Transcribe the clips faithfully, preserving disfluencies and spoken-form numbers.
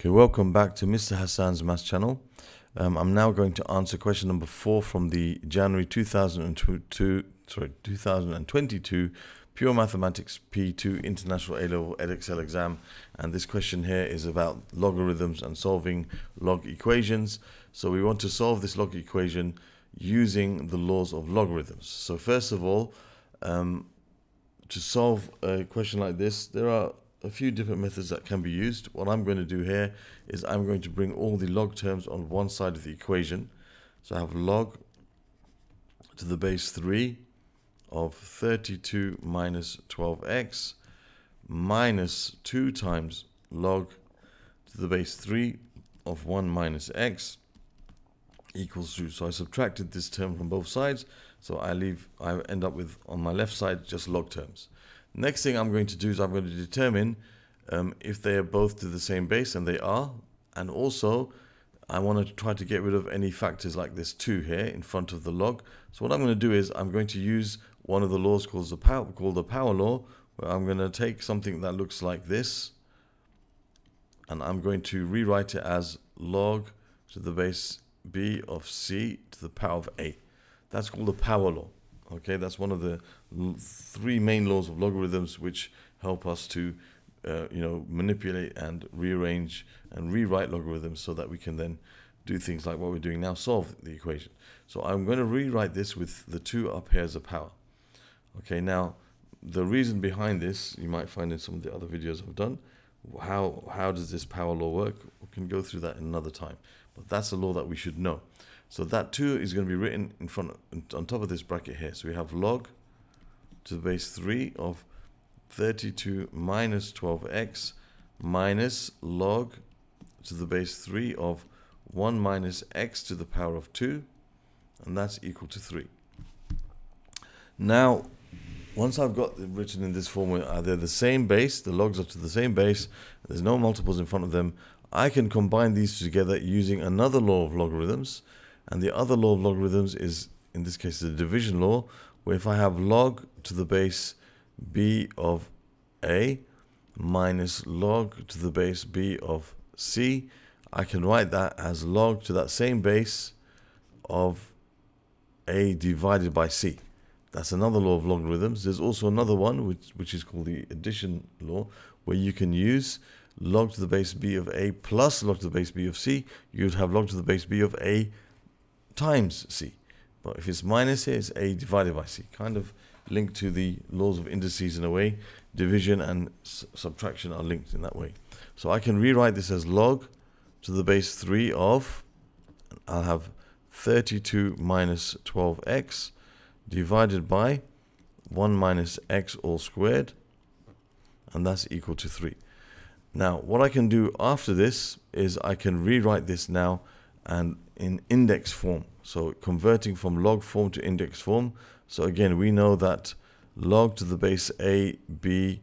Okay, welcome back to Mister Hassan's Maths Channel. Um, I'm now going to answer question number four from the January two thousand twenty-two, sorry, two thousand twenty-two Pure Mathematics P two International A Level Edexcel exam. And this question here is about logarithms and solving log equations. So we want to solve this log equation using the laws of logarithms. So first of all, um, to solve a question like this, there are a few different methods that can be used. What I'm going to do here is I'm going to bring all the log terms on one side of the equation. So I have log to the base three of thirty-two minus twelve x minus two times log to the base three of one minus x equals two. So I subtracted this term from both sides. So I leave, I end up with on my left side just log terms. Next thing I'm going to do is I'm going to determine um, if they are both to the same base, and they are. And also, I want to try to get rid of any factors like this two here in front of the log. So what I'm going to do is I'm going to use one of the laws called the power, called the power law, where I'm going to take something that looks like this, and I'm going to rewrite it as log to the base b of c to the power of a. That's called the power law. Okay, that's one of the three main laws of logarithms which help us to, uh, you know, manipulate and rearrange and rewrite logarithms so that we can then do things like what we're doing now, solve the equation. So I'm going to rewrite this with the two up here as a power. Okay, now the reason behind this, you might find in some of the other videos I've done, how, how does this power law work? We can go through that another time. But that's a law that we should know. So that two is going to be written in front of, on top of this bracket here. So we have log to the base three of thirty-two minus twelve x minus log to the base three of one minus x to the power of two. And that's equal to three. Now, once I've got them written in this formula, they're the same base. The logs are to the same base. There's no multiples in front of them. I can combine these together using another law of logarithms. And the other law of logarithms is, in this case, the division law, where if I have log to the base b of a minus log to the base b of c, I can write that as log to that same base of a divided by c. That's another law of logarithms. There's also another one, which, which is called the addition law, where you can use log to the base b of a plus log to the base b of c. You'd have log to the base b of a times c, but if it's minus here, it's a divided by c, kind of linked to the laws of indices in a way. Division and subtraction are linked in that way. So I can rewrite this as log to the base three of, I'll have thirty-two minus twelve x divided by one minus x all squared, and that's equal to three. Now what I can do after this is I can rewrite this now and in index form, so converting from log form to index form. So again, we know that log to the base a b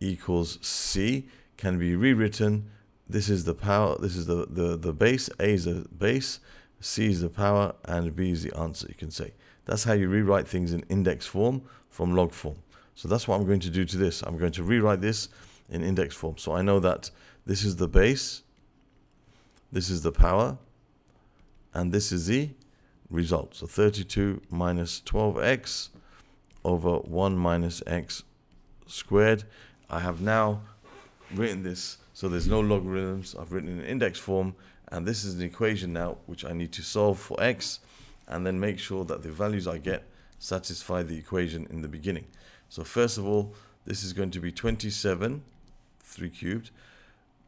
equals c can be rewritten. This is the power, this is the the, the base, a is the base, c is the power, and b is the answer, you can say. That's how you rewrite things in index form from log form. So that's what I'm going to do to this. I'm going to rewrite this in index form. So I know that this is the base, this is the power, and this is the result. So thirty-two minus twelve x over one minus x squared. I have now written this, so there's no logarithms. I've written in index form, and this is an equation now which I need to solve for x, and then make sure that the values I get satisfy the equation in the beginning. So first of all, this is going to be twenty-seven, three cubed,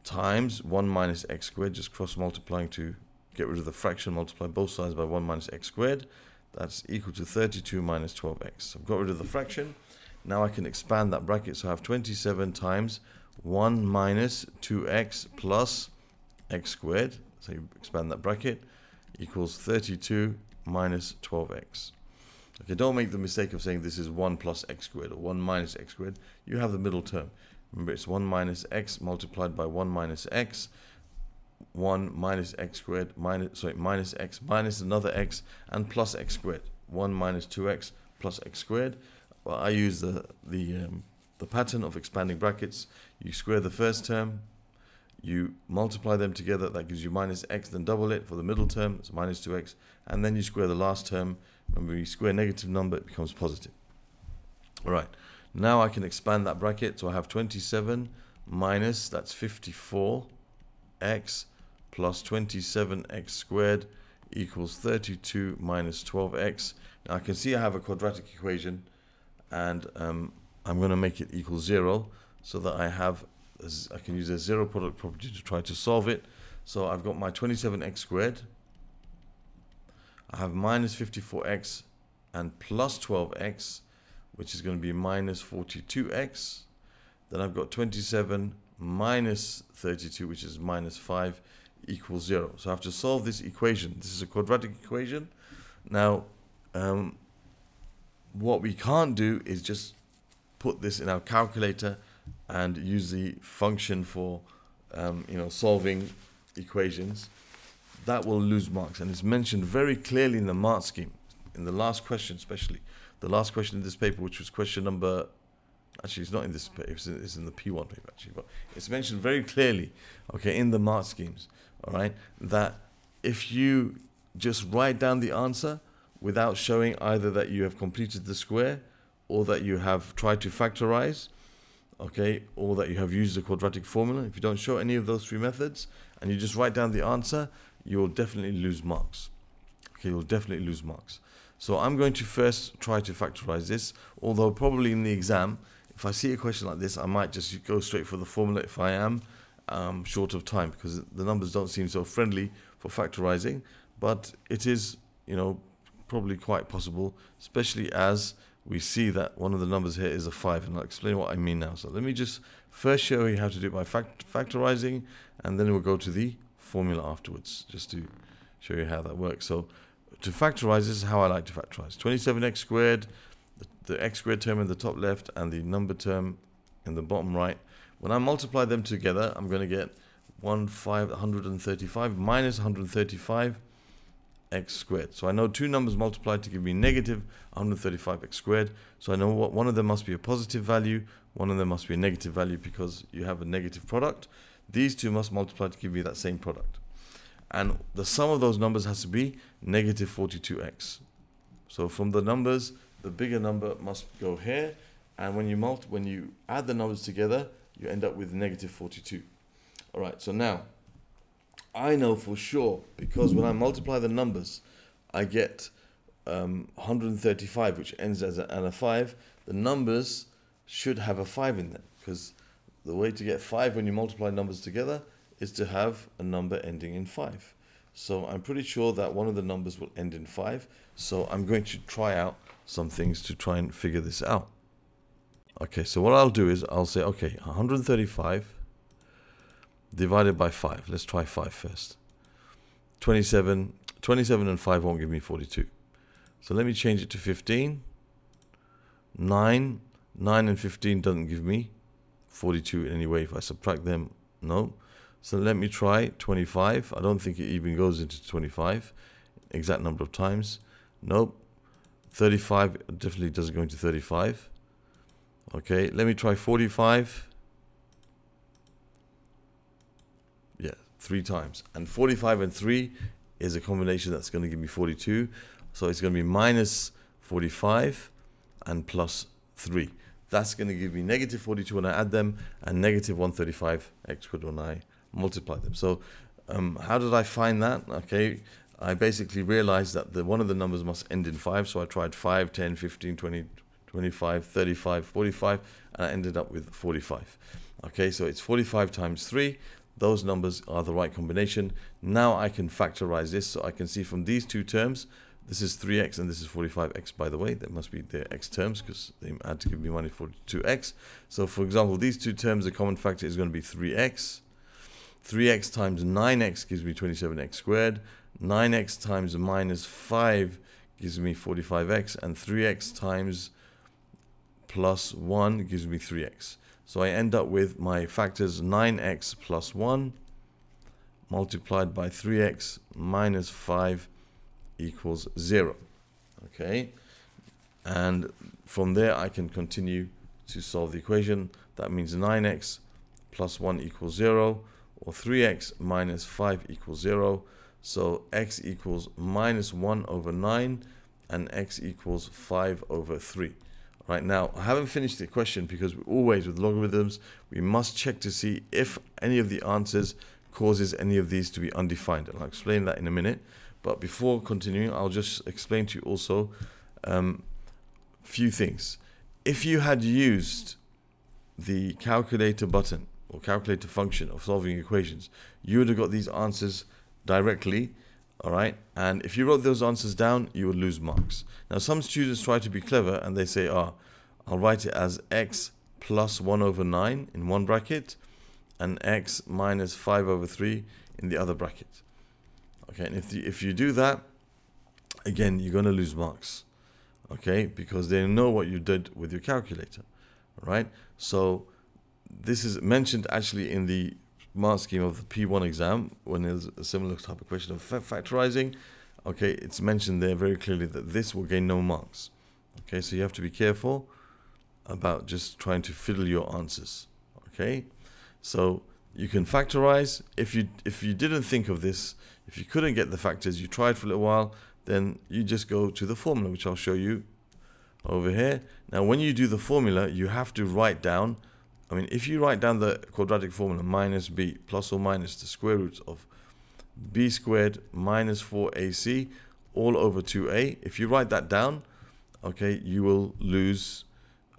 times one minus x squared, just cross multiplying to get rid of the fraction, multiply both sides by one minus x squared. That's equal to thirty-two minus twelve x. I've got rid of the fraction. Now I can expand that bracket. So I have twenty-seven times one minus two x plus x squared. So you expand that bracket, equals thirty-two minus twelve x. Okay, don't make the mistake of saying this is one plus x squared or one minus x squared. You have the middle term. Remember, it's one minus x multiplied by one minus x. one minus x squared minus sorry minus x minus another x and plus x squared. one minus two x plus x squared. Well, I use the the um, the pattern of expanding brackets. You square the first term, you multiply them together, that gives you minus x, then double it for the middle term, it's minus two x, and then you square the last term. Remember, you square negative number, it becomes positive. All right, now I can expand that bracket, so I have twenty-seven minus, that's fifty-four x, plus twenty-seven x squared equals thirty-two minus twelve x. Now I can see I have a quadratic equation, and um, I'm going to make it equal zero so that I have a, I can use a zero product property to try to solve it. So I've got my twenty-seven x squared, I have minus fifty-four x and plus twelve x, which is going to be minus forty-two x. Then I've got twenty-seven minus thirty-two, which is minus five, equals zero. So I have to solve this equation. This is a quadratic equation. Now, um, what we can't do is just put this in our calculator and use the function for um, you know, solving equations. That will lose marks, and it's mentioned very clearly in the mark scheme, in the last question especially. The last question in this paper, which was question number, actually it's not in this paper, it's in, it's in the P one paper actually, but it's mentioned very clearly, okay, in the mark schemes, all right, that if you just write down the answer without showing either that you have completed the square or that you have tried to factorize, okay, or that you have used the quadratic formula, if you don't show any of those three methods and you just write down the answer, you'll definitely lose marks. Okay, you'll definitely lose marks. So I'm going to first try to factorize this, although probably in the exam, if I see a question like this, I might just go straight for the formula if I am um, short of time, because the numbers don't seem so friendly for factorizing, but it is, you know, probably quite possible, especially as we see that one of the numbers here is a five, and I'll explain what I mean now. So let me just first show you how to do it by fact factorizing, and then we'll go to the formula afterwards, just to show you how that works. So to factorize, this is how I like to factorize. twenty-seven x squared, the, the x squared term in the top left and the number term in the bottom right. When I multiply them together, I'm going to get one hundred thirty-five minus one hundred thirty-five x squared. So I know two numbers multiplied to give me negative one hundred thirty-five x squared. So I know what one of them must be a positive value, one of them must be a negative value, because you have a negative product. These two must multiply to give me that same product. And the sum of those numbers has to be negative forty-two x. So from the numbers, the bigger number must go here. And when you, multi when you add the numbers together, you end up with negative forty-two. All right, so now, I know for sure, because when I multiply the numbers, I get um, one hundred thirty-five, which ends as a, and a five. The numbers should have a five in them, because the way to get five when you multiply numbers together is to have a number ending in five. So I'm pretty sure that one of the numbers will end in five. So I'm going to try out some things to try and figure this out. Okay, so what I'll do is I'll say, okay, one hundred thirty-five divided by five. Let's try five first. twenty-seven, twenty-seven and five won't give me forty-two. So let me change it to fifteen. nine, nine and fifteen doesn't give me forty-two in any way. If I subtract them, no. So let me try twenty-five. I don't think it even goes into twenty-five exact number of times. Nope. thirty-five definitely doesn't go into thirty-five. Okay, let me try forty-five. Yeah, three times. And forty-five and three is a combination that's going to give me forty-two. So it's going to be minus forty-five and plus three. That's going to give me negative forty-two when I add them, and negative one hundred thirty-five x squared when I multiply them. So um, how did I find that? Okay, I basically realized that the one of the numbers must end in five, so I tried five, ten, fifteen, twenty, twenty-five, thirty-five, forty-five, and I ended up with forty-five. Okay, so it's forty-five times three. Those numbers are the right combination. Now I can factorize this, so I can see from these two terms, this is three x and this is forty-five x, by the way. That must be their x terms, because they had to give me minus forty-two x. So for example, these two terms, the common factor is going to be three x. three x times nine x gives me twenty-seven x squared. nine x times minus five gives me forty-five x. And three x times plus one gives me three x. So I end up with my factors nine x plus one multiplied by three x minus five equals zero. Okay, and from there I can continue to solve the equation. That means nine x plus one equals zero. or three x minus five equals zero. So x equals minus one over nine and x equals five over three. Right, now I haven't finished the question because we always, with logarithms, we must check to see if any of the answers causes any of these to be undefined, and I'll explain that in a minute. But before continuing, I'll just explain to you also um, few things. If you had used the calculator button or calculator function of solving equations, you would have got these answers directly. All right, and if you wrote those answers down, you would lose marks. Now, some students try to be clever and they say, ah, I'll write it as x plus one over nine in one bracket and x minus five over three in the other bracket. Okay, and if, the, if you do that, again, you're going to lose marks. Okay, because they know what you did with your calculator. All right, so this is mentioned actually in the mark scheme of the P one exam when there's a similar type of question of factorizing. Okay, it's mentioned there very clearly that this will gain no marks. Okay, so you have to be careful about just trying to fiddle your answers. Okay, so you can factorize. If you if you didn't think of this, if you couldn't get the factors, you tried for a little while, then you just go to the formula, which I'll show you over here. Now, when you do the formula, you have to write down, I mean, if you write down the quadratic formula, minus b plus or minus the square root of b squared minus four a c all over two a, if you write that down, okay, you will lose,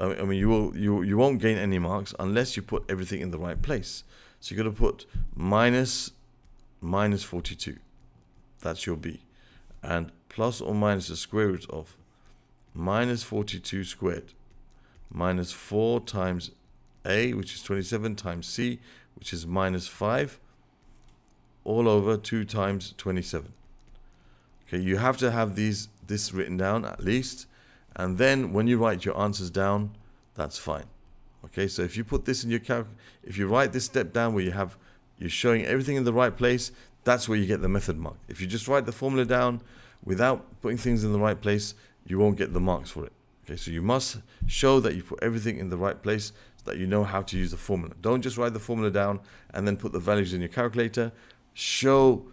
I mean, you will you, you won't gain any marks unless you put everything in the right place. So you're going to put minus minus forty-two, that's your b, and plus or minus the square root of minus forty-two squared minus four times a, which is twenty-seven, times c, which is minus five, all over two times twenty-seven. Okay, you have to have these this written down at least, and then when you write your answers down, that's fine. Okay, so if you put this in your calc, if you write this step down where you have you're showing everything in the right place, that's where you get the method mark. If you just write the formula down without putting things in the right place, you won't get the marks for it. Okay, so you must show that you put everything in the right place, that you know how to use the formula. Don't just write the formula down and then put the values in your calculator. Show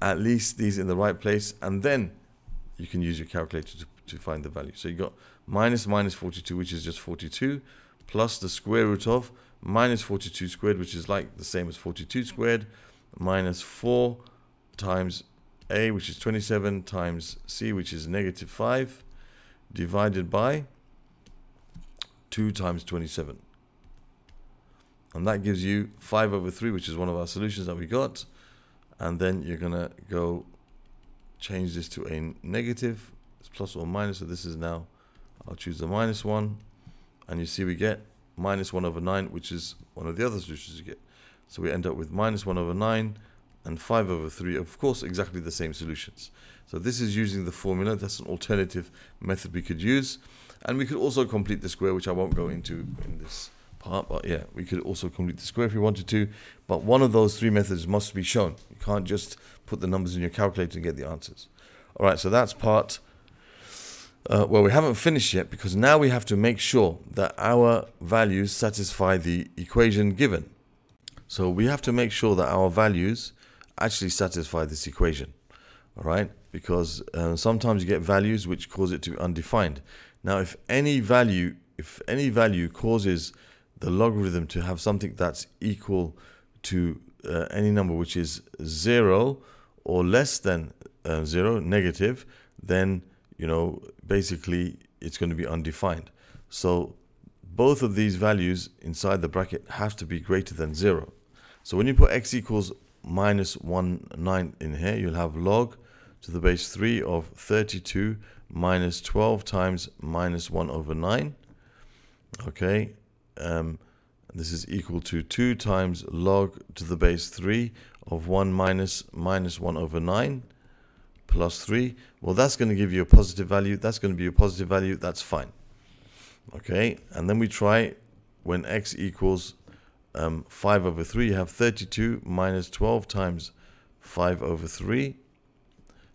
at least these in the right place, and then you can use your calculator to, to find the value. So you got minus minus forty-two, which is just forty-two, plus the square root of minus forty-two squared, which is like the same as forty-two squared, minus four times a, which is twenty-seven, times c, which is negative five, divided by two times twenty-seven. And that gives you five over three, which is one of our solutions that we got. And then you're going to go change this to a negative, it's plus or minus. So this is now, I'll choose the minus one. And you see we get minus one over nine, which is one of the other solutions you get. So we end up with minus one over nine and five over three. Of course, exactly the same solutions. So this is using the formula. That's an alternative method we could use. And we could also complete the square, which I won't go into in this part, but yeah, we could also complete the square if we wanted to, but one of those three methods must be shown. You can't just put the numbers in your calculator and get the answers. All right, so that's part uh, well, we haven't finished yet, because now we have to make sure that our values satisfy the equation given. So we have to make sure that our values actually satisfy this equation. All right, because uh, sometimes you get values which cause it to be undefined. Now, if any value if any value causes the logarithm to have something that's equal to uh, any number which is zero or less than uh, zero, negative, then, you know, basically it's going to be undefined. So both of these values inside the bracket have to be greater than zero. So when you put x equals minus one nine in here, you'll have log to the base three of thirty-two minus twelve times minus one over nine. Okay, Um, this is equal to two times log to the base three of one minus minus one over nine plus three. Well, that's going to give you a positive value. That's going to be a positive value. That's fine. Okay, and then we try when x equals um, five over three. You have thirty-two minus twelve times five over three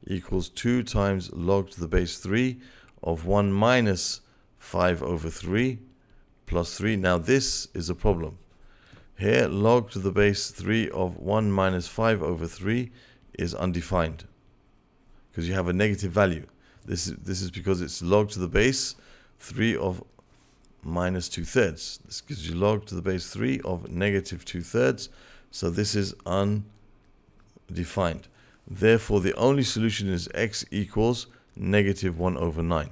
equals two times log to the base three of one minus five over three plus three. Now this is a problem. Here, log to the base three of one minus five over three is undefined because you have a negative value. This is, this is because it's log to the base three of minus two thirds. This gives you log to the base three of negative two thirds. So this is undefined. Therefore, the only solution is x equals negative one over nine.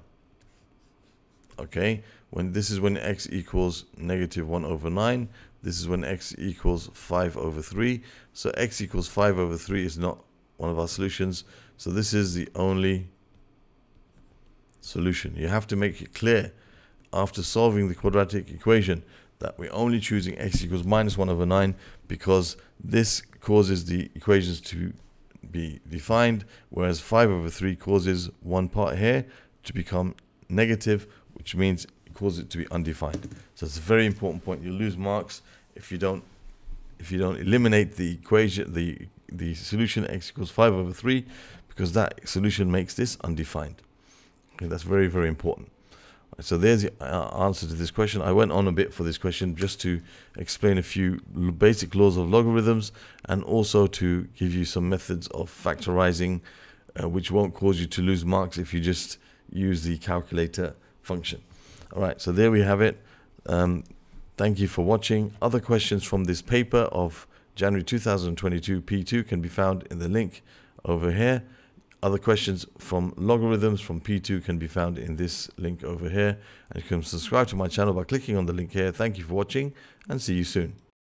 Okay, when this is when x equals negative one over nine. This is when x equals five over three. So x equals five over three is not one of our solutions. So this is the only solution. You have to make it clear after solving the quadratic equation that we're only choosing x equals minus one over nine because this causes the equations to be defined, whereas five over three causes one part here to become negative, which means cause it to be undefined. So it's a very important point. You lose marks if you don't if you don't eliminate the equation, the the solution x equals five over three, because that solution makes this undefined. Okay, that's very, very important. So there's the uh, answer to this question. I went on a bit for this question just to explain a few basic laws of logarithms and also to give you some methods of factorizing, uh, which won't cause you to lose marks if you just use the calculator function. All right, so there we have it. Um, thank you for watching. Other questions from this paper of January two thousand twenty-two P two can be found in the link over here. Other questions from logarithms from P two can be found in this link over here. And you can subscribe to my channel by clicking on the link here. Thank you for watching and see you soon.